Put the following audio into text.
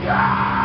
Yeah!